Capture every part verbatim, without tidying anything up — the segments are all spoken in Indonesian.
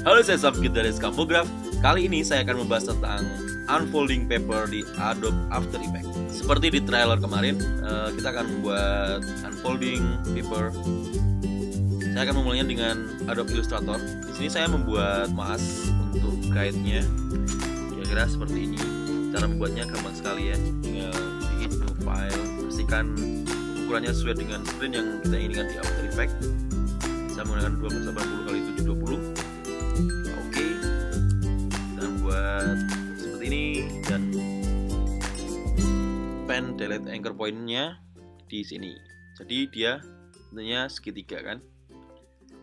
Halo, saya Safkid dari Sk.Mograph. Kali ini saya akan membahas tentang Unfolding Paper di Adobe After Effects. Seperti di trailer kemarin, kita akan membuat Unfolding Paper. Saya akan memulainya dengan Adobe Illustrator. Di sini saya membuat mask untuk guide-nya. Kira-kira seperti ini. Cara membuatnya gampang sekali ya. Tinggal di new file, pastikan ukurannya sesuai dengan screen yang kita inginkan di After Effects. Saya menggunakan dua ratus delapan puluh kali tujuh ratus dua puluh. Seperti ini, dan pen delete anchor point-nya di sini. Jadi dia tentunya segitiga kan.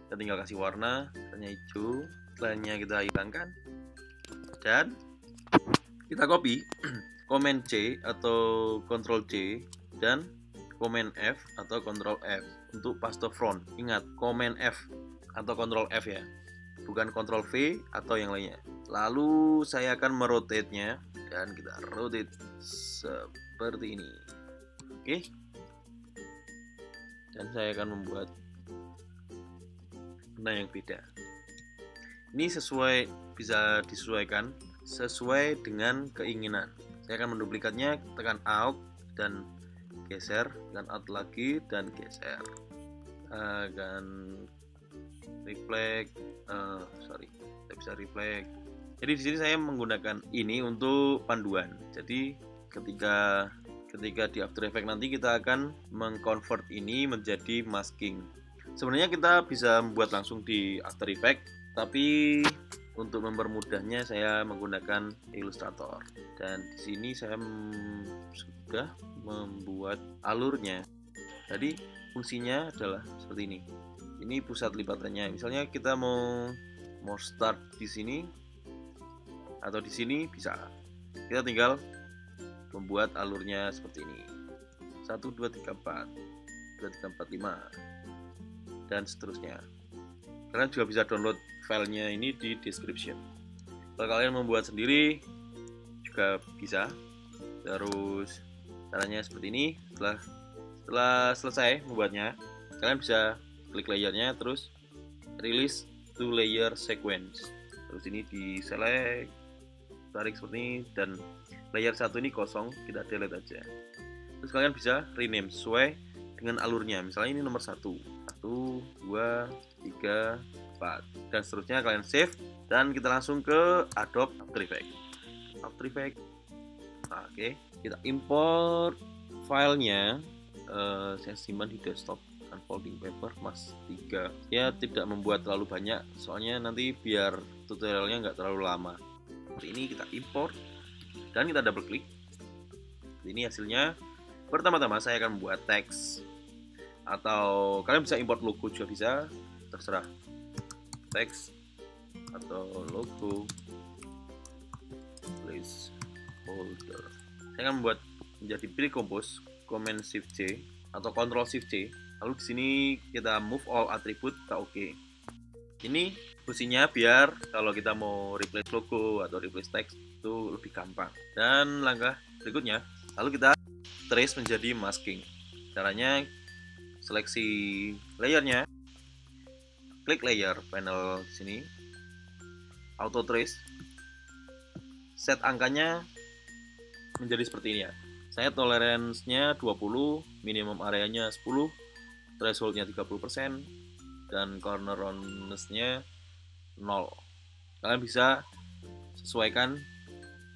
Kita tinggal kasih warna, warnanya hijau, lainnya kita hilangkan dan kita copy command C atau control C dan command F atau control F untuk paste front. Ingat, command F atau control F ya. Bukan control V atau yang lainnya. Lalu saya akan merotate-nya dan kita rotate seperti ini. Oke. Dan saya akan membuat warna yang beda. Ini sesuai, bisa disesuaikan sesuai dengan keinginan. Saya akan menduplikatnya, tekan Alt dan geser, dan Alt lagi dan geser. Akan reflect, uh, sorry, saya bisa reflect. Jadi di sini saya menggunakan ini untuk panduan. Jadi ketika ketika di After Effects nanti kita akan mengkonvert ini menjadi masking. Sebenarnya kita bisa membuat langsung di After Effects, tapi untuk mempermudahnya saya menggunakan Illustrator. Dan di sini saya sudah membuat alurnya. Jadi fungsinya adalah seperti ini. Ini pusat lipatannya. Misalnya kita mau mau start di sini atau di sini bisa. Kita tinggal membuat alurnya seperti ini. satu dua tiga empat, dua tiga empat lima dan seterusnya. Kalian juga bisa download filenya ini di description. Kalau kalian membuat sendiri juga bisa. Terus caranya seperti ini. Setelah setelah selesai membuatnya, kalian bisa klik layernya, terus release to layer sequence, terus ini di select, tarik seperti ini, dan layer satu ini kosong, kita delete aja. Terus kalian bisa rename sesuai dengan alurnya, misalnya ini nomor satu, satu, dua, tiga, empat, dan seterusnya. Kalian save dan kita langsung ke Adobe After Effects. After Effects, nah, oke, okay. Kita import filenya. Uh, saya simpan di desktop. Unfolding Paper mas tiga ya, tidak membuat terlalu banyak soalnya nanti biar tutorialnya nggak terlalu lama. Seperti ini, kita import dan kita double klik. Ini hasilnya. Pertama-tama saya akan membuat teks, atau kalian bisa import logo juga bisa, terserah, teks atau logo placeholder. Saya akan membuat menjadi pilih compose, command shift C atau control shift C. Lalu di sini kita move all attribute, kita oke. Okay. Ini fungsinya biar kalau kita mau replace logo atau replace text itu lebih gampang. Dan langkah berikutnya, lalu kita trace menjadi masking. Caranya seleksi layernya, klik layer panel di sini, auto trace, set angkanya menjadi seperti ini ya. Saya toleransinya dua puluh, minimum areanya sepuluh, thresholdnya tiga puluh persen, dan corner roundness-nya nol. Kalian bisa sesuaikan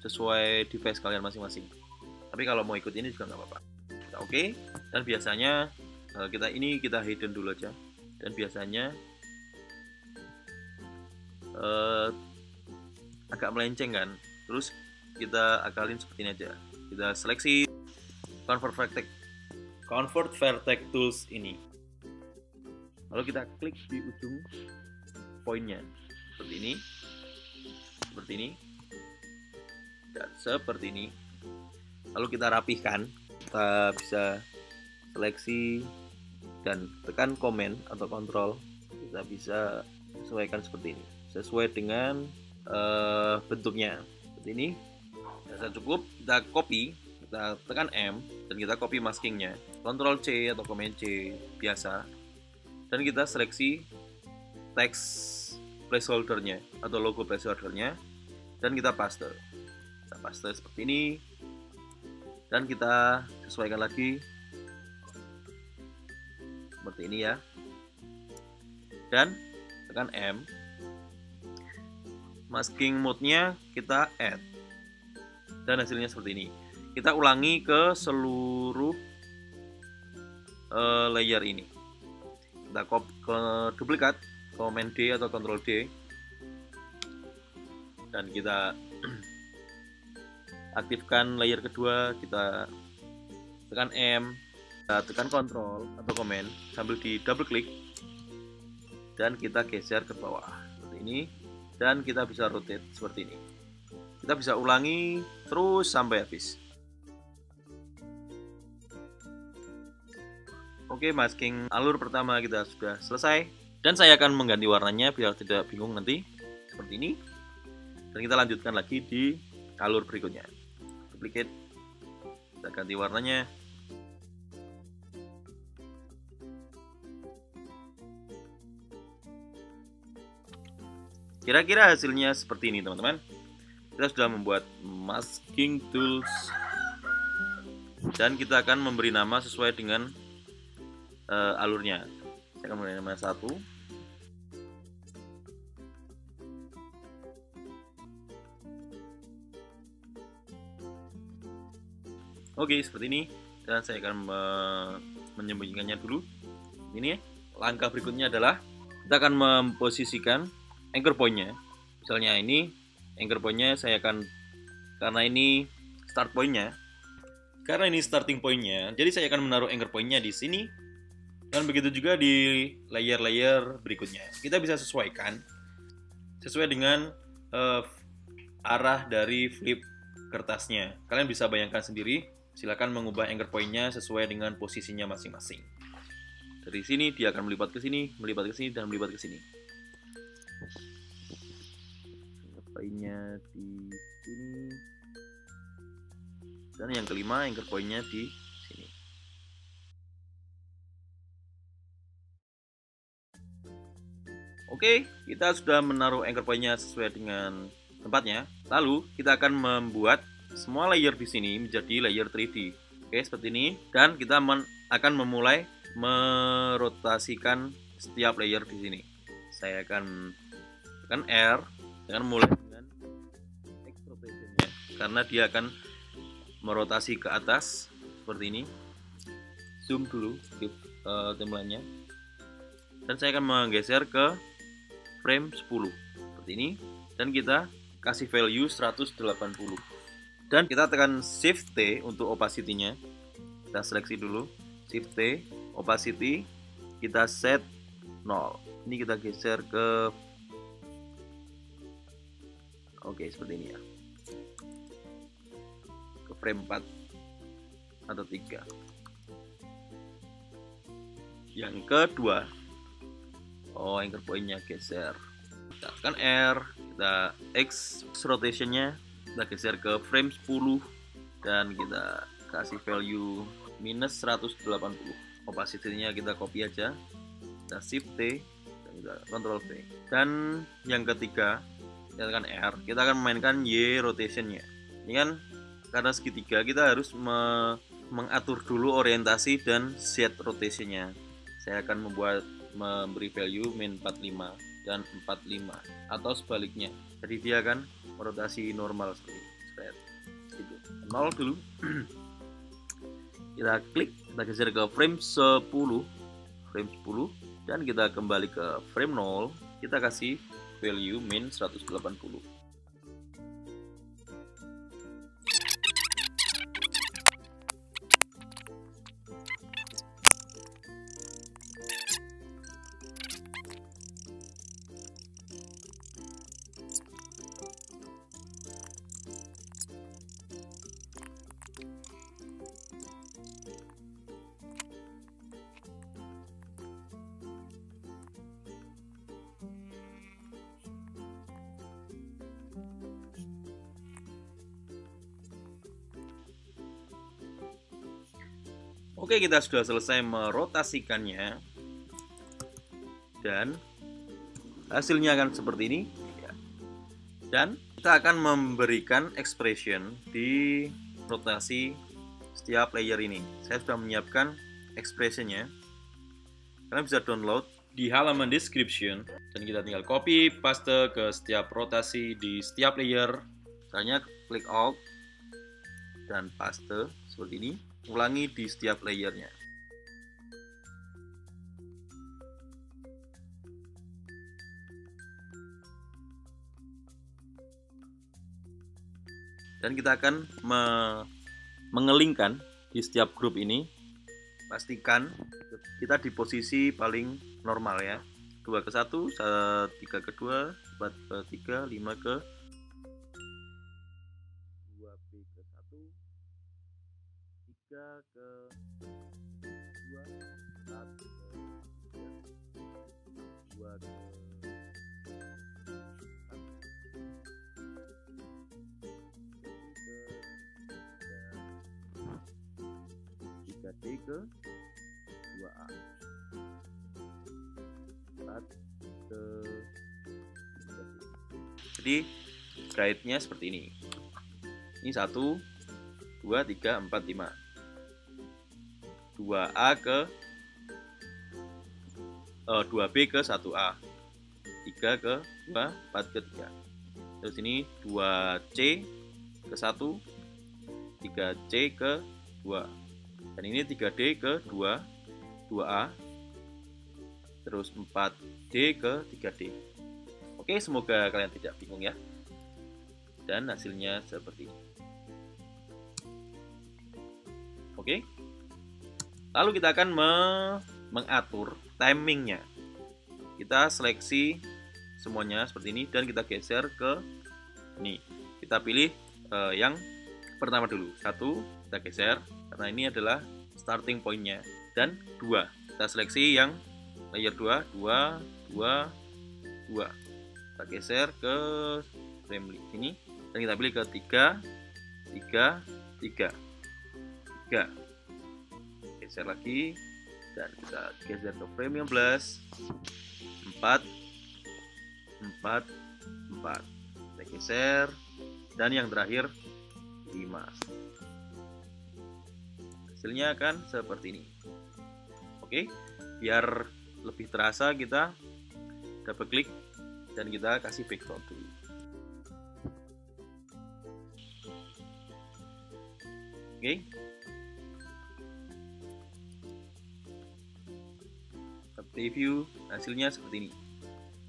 sesuai device kalian masing-masing. Tapi kalau mau ikut ini juga nggak apa-apa. Kita oke, okay. Dan biasanya kita ini kita hidden dulu aja. Dan biasanya eh, agak melenceng kan. Terus kita akalin seperti ini aja. Kita seleksi convert vertex, convert vertex tools ini, lalu kita klik di ujung poinnya seperti ini, seperti ini, dan seperti ini. Lalu kita rapihkan, kita bisa seleksi dan tekan command atau control, kita bisa sesuaikan seperti ini sesuai dengan uh, bentuknya seperti ini. Sudah cukup, kita copy, kita tekan M dan kita copy maskingnya, Ctrl C atau Command C biasa, dan kita seleksi teks placeholdernya atau logo placeholdernya, dan kita paste. Kita paste seperti ini, dan kita sesuaikan lagi seperti ini ya, dan tekan M. Masking mode-nya kita add, dan hasilnya seperti ini. Kita ulangi ke seluruh uh, layer ini. Kita copy ke duplikat, Command D atau Control D, dan kita aktifkan layer kedua. Kita tekan M, kita tekan Control atau Command sambil di double klik, dan kita geser ke bawah seperti ini, dan kita bisa rotate seperti ini. Kita bisa ulangi terus sampai habis. Oke, masking alur pertama kita sudah selesai, dan saya akan mengganti warnanya biar tidak bingung nanti seperti ini. Dan kita lanjutkan lagi di alur berikutnya. Duplicate, kita ganti warnanya. Kira-kira hasilnya seperti ini, teman-teman. Kita sudah membuat masking tools, dan kita akan memberi nama sesuai dengan uh, alurnya. Saya akan memberi nama satu, oke, seperti ini, dan saya akan me menyembunyikannya dulu. Ini langkah berikutnya adalah kita akan memposisikan anchor point-nya. Misalnya ini anchor point-nya, saya akan, karena ini start point-nya, karena ini starting point-nya, jadi saya akan menaruh anchor point-nya di sini, dan begitu juga di layer-layer berikutnya. Kita bisa sesuaikan sesuai dengan uh, arah dari flip kertasnya. Kalian bisa bayangkan sendiri, silakan mengubah anchor point-nya sesuai dengan posisinya masing-masing. Dari sini dia akan melipat ke sini, melipat ke sini, dan melipat ke sini. Poinnya di sini, dan yang kelima anchor pointnya di sini. Oke, kita sudah menaruh anchor pointnya sesuai dengan tempatnya. Lalu kita akan membuat semua layer di sini menjadi layer tiga D. Oke, seperti ini, dan kita akan memulai merotasikan setiap layer di sini. Saya akan tekan R, dengan mulai dengan X rotation-nya, karena dia akan merotasi ke atas seperti ini. Zoom dulu ke uh, timeline-nya, dan saya akan menggeser ke frame sepuluh seperti ini, dan kita kasih value seratus delapan puluh, dan kita tekan Shift T untuk opacity-nya. Kita seleksi dulu, Shift T, opacity kita set nol. Ini kita geser ke, oke, seperti ini ya, ke frame empat atau tiga. Yang kedua, oh, anchor point-nya geser. Kita tekan R, kita X rotation-nya, kita geser ke frame sepuluh, dan kita kasih value minus seratus delapan puluh. Opacity-nya kita copy aja, kita Shift T, dan kita Ctrl V. Dan yang ketiga, kita tekan R, kita akan memainkan Y rotation-nya. Ini kan karena segitiga, kita harus me mengatur dulu orientasi dan Z rotation-nya. Saya akan membuat memberi value min empat puluh lima dan empat puluh lima, atau sebaliknya. Jadi dia akan merotasi normal seperti itu. nol dulu. Kita klik, kita geser ke frame sepuluh, frame sepuluh, dan kita kembali ke frame nol. Kita kasih value min seratus delapan puluh. Oke, kita sudah selesai merotasikannya, dan hasilnya akan seperti ini. Dan kita akan memberikan expression di rotasi setiap layer ini. Saya sudah menyiapkan expressionnya. Kalian bisa download di halaman description dan kita tinggal copy paste ke setiap rotasi di setiap layer. Misalnya klik Alt dan paste seperti ini. Ulangi di setiap layernya. Dan kita akan me mengelingkan di setiap grup ini. Pastikan kita di posisi paling normal ya, dua ke satu, tiga ke dua, empat ke tiga, lima ke dua B ke satu, tiga ke dua, empat ke tiga, dua ke tiga D ke dua A, empat ke tiga D. Jadi guide-nya seperti ini. Ini satu, dua, tiga, empat, lima, dua A ke dua B ke satu A, tiga ke dua, empat ke tiga. Terus ini dua C ke satu, tiga C ke dua. Dan ini tiga D ke dua, dua A, terus empat D ke tiga D. Oke, semoga kalian tidak bingung ya. Dan hasilnya seperti ini. Oke. Lalu kita akan me mengatur timingnya. Kita seleksi semuanya seperti ini dan kita geser ke ini. Kita pilih eh, yang pertama dulu. Satu, kita geser. Karena ini adalah starting point-nya. Dan dua, kita seleksi yang layer dua, dua, dua, dua. Kita geser ke frame ini. Dan kita pilih ke tiga, tiga, tiga, tiga. Geser lagi. Dan kita geser ke frame enam belas, empat, empat, empat. Kita geser. Dan yang terakhir, lima. Hasilnya akan seperti ini. Oke, biar lebih terasa kita double klik dan kita kasih background dulu. Oke, kita preview, hasilnya seperti ini.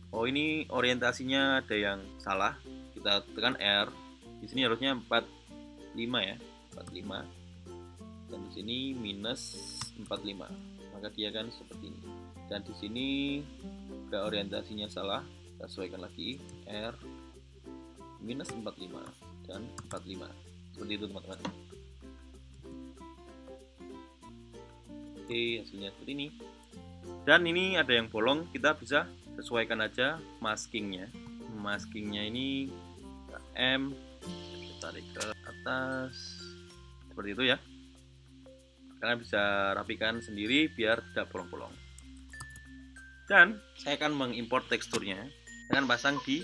Oh, ini orientasinya ada yang salah. Kita tekan R. Di sini harusnya empat puluh lima ya, empat puluh lima. Dan di sini minus empat puluh lima, maka dia akan seperti ini. Dan di sini juga orientasinya salah, kita sesuaikan lagi R minus empat puluh lima dan empat puluh lima. Seperti itu teman-teman. Oke, hasilnya seperti ini. Dan ini ada yang bolong, kita bisa sesuaikan aja maskingnya. Maskingnya ini kita M, kita tarik ke atas seperti itu ya. Kalian bisa rapikan sendiri biar tidak bolong-bolong. Dan saya akan mengimport teksturnya dengan pasang di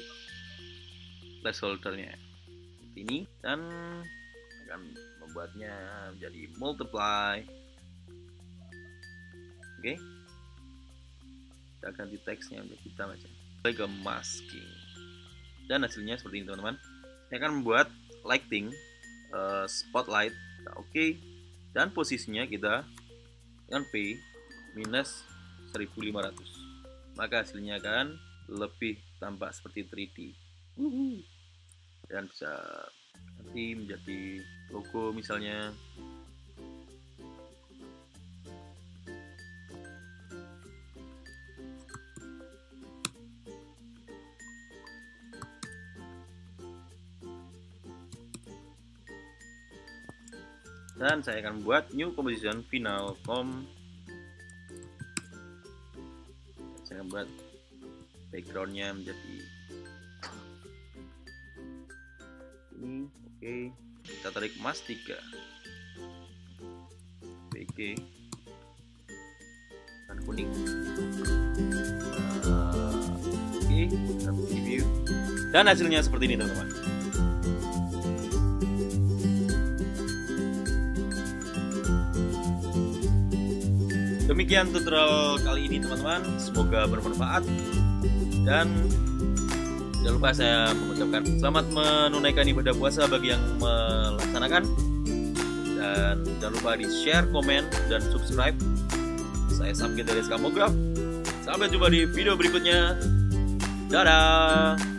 placeholdernya ini dan akan membuatnya menjadi multiply. Oke, kita ganti teksnya menjadi hitam aja. Klik ke masking dan hasilnya seperti ini teman-teman. Saya akan membuat lighting uh, spotlight. Nah, oke. Okay. Dan posisinya kita dengan P minus seribu lima ratus, maka hasilnya akan lebih tampak seperti tiga D. Uhuh. Dan bisa ganti menjadi logo misalnya. Dan saya akan membuat new composition final com. Saya akan buat backgroundnya menjadi ini. Oke, okay. Kita tarik mas tiga B G dan kuning. Nah, oke, okay. lagi, kita preview, dan hasilnya seperti ini teman-teman. Demikian tutorial kali ini teman-teman, semoga bermanfaat dan jangan lupa saya mengucapkan selamat menunaikan ibadah puasa bagi yang melaksanakan, dan jangan lupa di share, komen, dan subscribe. Saya Sk.Mograph, sampai jumpa di video berikutnya. Dadah.